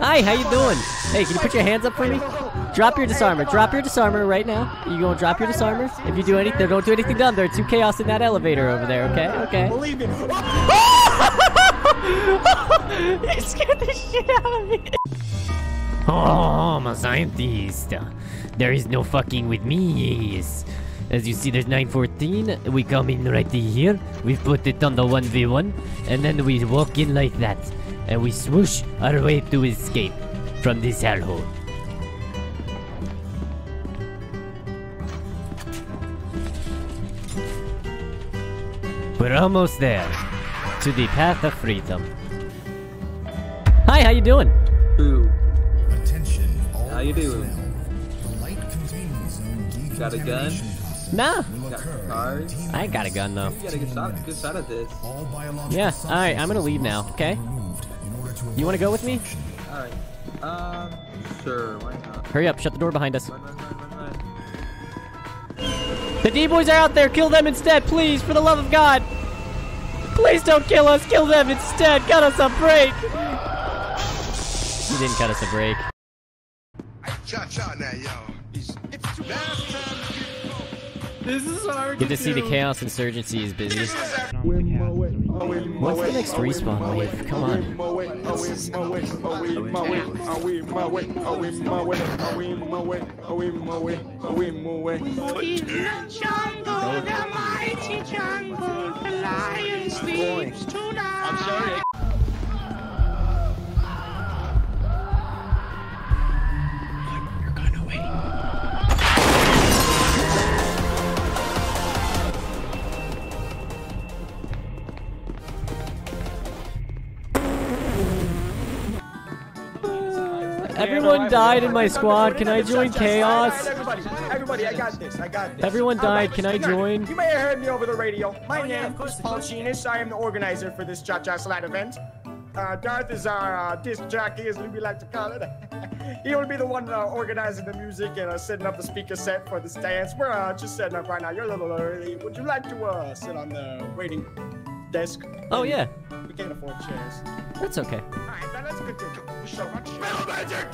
Hi, how you doing? Hey, can you put your hands up for me? Drop your disarmer. Drop your disarmer right now. You gonna drop your disarmer? If you do anything, don't do anything dumb. There's two chaos in that elevator over there, okay? Okay. Believe me. You scared the shit out of me. Oh, I'm a scientist. There is no fucking with me. As you see, there's 914. We come in right here. We put it on the 1v1. And then we walk in like that. And we swoosh our way to escape from this hellhole. We're almost there. To the path of freedom. Hi, how you doing? Ooh. Attention, all how you doing? Got a gun? Nah. I ain't got a gun though. You gotta get shot at this. Yeah, alright, I'm gonna leave now, okay? You wanna go with me? Alright. Sure, why not? Hurry up, shut the door behind us. Run. The D-boys are out there, kill them instead, please, for the love of God! Please don't kill us, kill them instead, cut us a break! You didn't cut us a break. Cha-cha now, y'all. This is hard. Good to see the Chaos Insurgency is busy. What's the next respawn wave? Come on. Everyone died in my squad. Can I join Chaos? Everybody, I got this. I got this. Everyone died. Can I join? You may have heard me over the radio. My name is Paul Chinis. I am the organizer for this Cha Cha Slide event. Darth is our disc jockey, as we like to call it. He will be the one organizing the music and setting up the speaker set for this dance. We're just setting up right now. You're a little early. Would you like to sit on the waiting desk? Oh, yeah. We can't afford chairs. That's okay. All right, now let's continue. So much metal magic!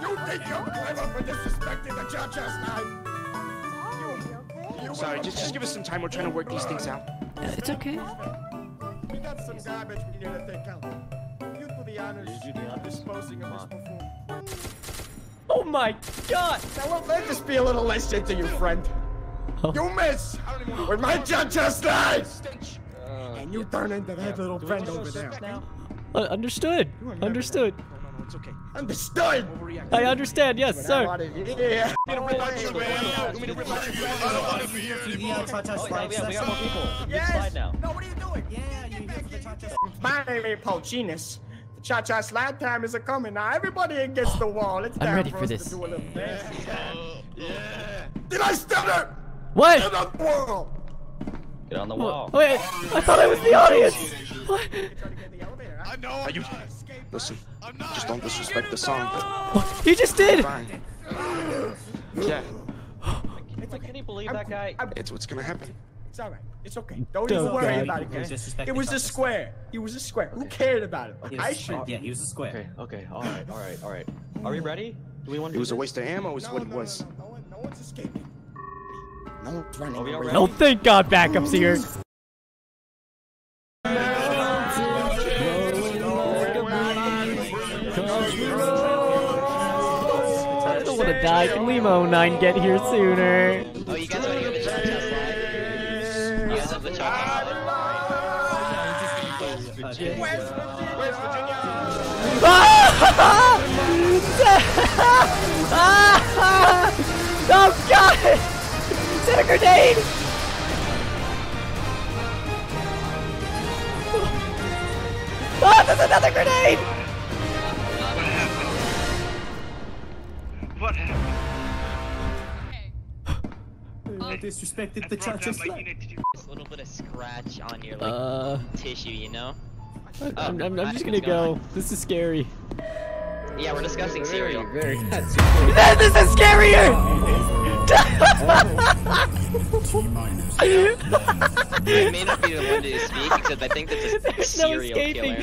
You think you're clever for disrespecting the Cha Cha Slide? You sorry, just give us some time. We're trying to work these things out. It's okay. We got some garbage we need to take out. You do the honors of disposing of this before. Oh my God! Now well, let's just be a little less into you, friend. Oh. You miss with my Cha Cha Slide! And you turn into that little friend over there. Now? Understood. Understood. No, it's okay. Understood! I understand, yes, sir. Yeah. I don't want to be here anymore. We got more people. Yes! No, what are you doing? Yeah, you here for the Cha Cha Slide. My name is Paul Chinis. The Cha Cha Slide time is a-coming. Now, everybody against the wall. It's time for us to do a little dance. Yeah. Did I stop it? What? Get on the wall. Get on the wall. Wait, I thought I was the audience. What? I know. Are you listen? Just don't disrespect the song. What? You just did. Yeah. Can you believe that guy? It's what's gonna happen. It's alright. It's okay. Don't worry about it. Okay? It was a square. Who cared about it? Like, I should. Yeah, he was a square. Okay. All right. Are we ready? Do we want? It was a waste of ammo. Is what it was. No one's escaping. No one's running away. No, thank God, backup's here. Die, can Limo9 get here sooner? Oh, you guys already have the Cha Cha Slide. You guys have the Cha Cha Slide. West Virginia! Oh God! Set a grenade! Oh, there's another grenade! What happened? Okay. Disrespected the Cha Cha Slide. A little bit of scratch on your like tissue, you know. I'm just gonna go. This is scary. Yeah, we're discussing cereal. This is scarier. I may not be the one to speak, except I think this is cereal killer.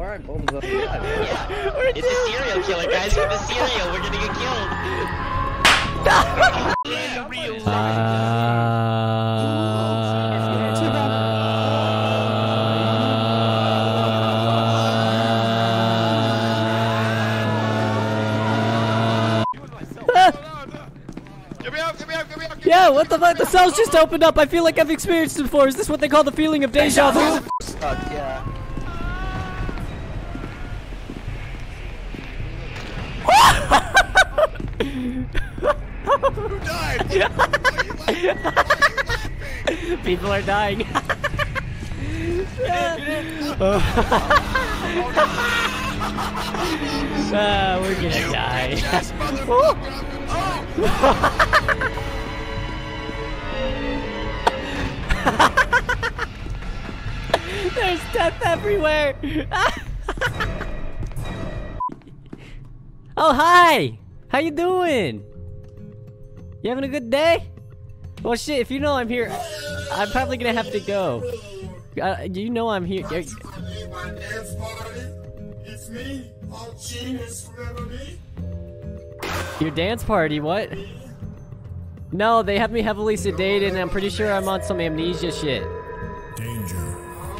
Alright, both of them. It's a serial killer, guys. We're the serial. We're gonna get killed. Yeah, real Yeah, what the fuck? The cells just opened up. I feel like I've experienced it before. Is this what they call the feeling of déjà vu? Stuck, yeah. Who died? Why are you laughing? People are dying. We're gonna die. There's death everywhere. Oh, hi. How you doing? You having a good day? Well, shit, if you know I'm here, I'm probably gonna have to go. You know I'm here. It's me, Paul Chinis, remember me? Your dance party, what? No, they have me heavily sedated, and I'm pretty sure I'm on some amnesia shit. Danger.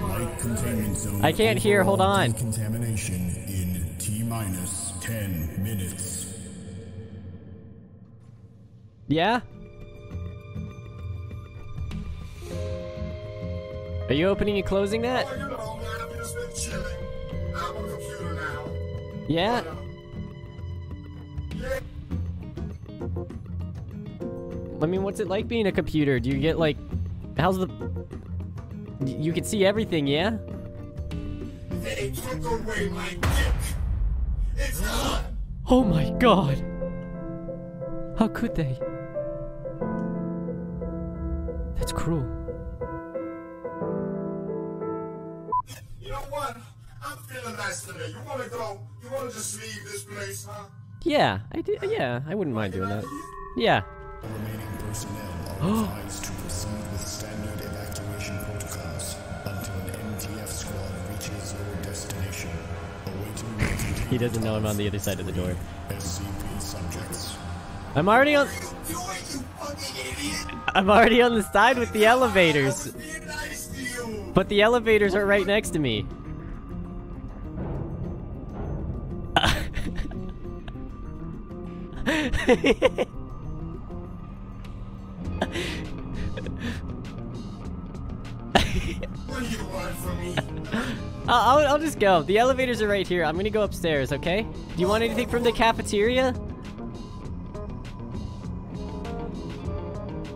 Light containment zone. I can't hear, hold on. Contamination in T-minus 10 minutes. Yeah? Are you opening and closing that? Oh, you know, man, I've just been chilling. I'm on the computer now. Yeah? Yeah. I mean, what's it like being a computer? Do you get like... How's the... You can see everything, yeah? They took away my dick. It's gone. Oh my god! How could they? That's cruel. You know what? I'm feeling nice today. You wanna go? You wanna just leave this place, huh? Yeah, I did. Yeah, I wouldn't mind doing that. Yeah. The remaining personnel are advised to proceed with standard evacuation protocols until an MTF squad reaches your destination. He doesn't know I'm on the other side of the door. SCP subjects. I'm already on. I'm already on the side with the elevators. But the elevators are right next to me. I'll just go. The elevators are right here. I'm gonna go upstairs, okay? Do you want anything from the cafeteria?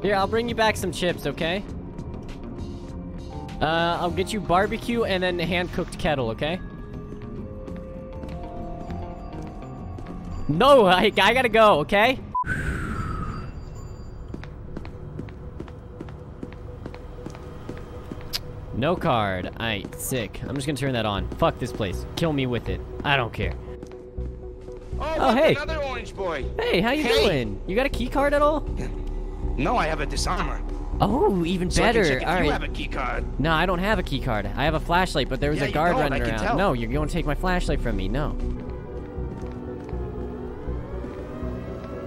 Here, I'll bring you back some chips, okay? I'll get you barbecue and then a hand-cooked kettle, okay? No, I gotta go, okay? No card. Aight, sick. I'm just gonna turn that on. Fuck this place. Kill me with it. I don't care. Oh, hey! Another orange boy. Hey, how you doing? You got a key card at all? No, I have a disarmer. Oh, even better. So I can check if you have a key card. No, I don't have a key card. I have a flashlight, but there was a guard running around. Tell. No, you're going to take my flashlight from me. No.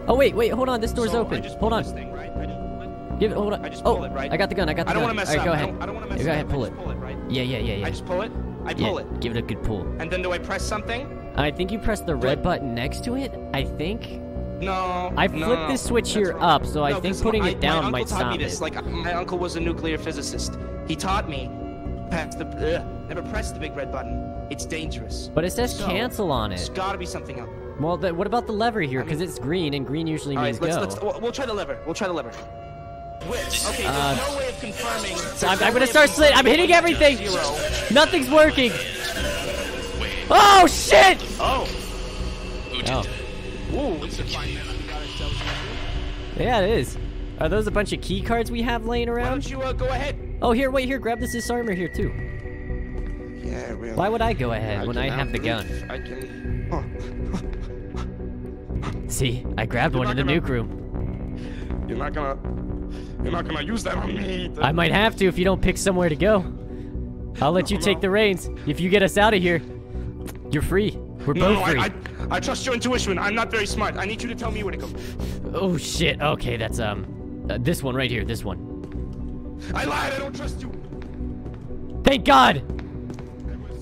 Oh, wait, hold on. This door's open. Hold on. Thing, right? Hold on. Oh, I got the gun. I got the gun. I don't want to mess up. Go ahead. Go ahead, pull it. Yeah. I just pull it? I pull it. Give it a good pull. And then do I press something? I think you press the red button next to it. I think... No, I flipped this switch here up, so I think putting it down might stop it. My uncle taught me this. Like, my uncle was a nuclear physicist. He taught me, never press the big red button. It's dangerous. But it says cancel on it. There's gotta be something else. Well, what about the lever here? Because it's green, and green usually means go. We'll try the lever. Which? Okay, there's no way of confirming. I'm gonna start slitting. I'm hitting everything. Nothing's working. Oh, shit! Oh. Who did that? Ooh. Yeah, it is. Are those a bunch of key cards we have laying around? Why don't you go ahead? Oh, here, wait, here, grab this disarmer here too. Yeah, really. Why would I go ahead when I have the gun? I can... See, I grabbed one in the nuke room. You're not gonna use that on me. I might have to if you don't pick somewhere to go. I'll let you take the reins if you get us out of here. You're free. We're both free. I trust your intuition. I'm not very smart. I need you to tell me where to go. Oh, shit. Okay, that's, this one right here. This one. I lied. I don't trust you. Thank God.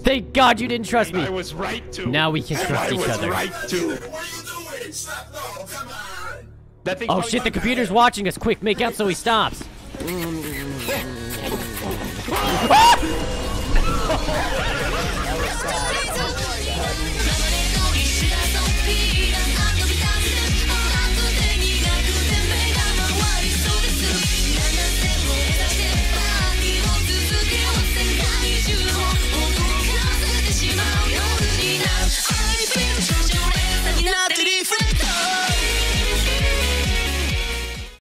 Thank God you didn't trust me. I was right to. Now we can trust each other. I was right to. What are you doing? Stop. No, come on. That thing. Oh, shit. The computer's watching us. Quick, make out so he stops. Ah!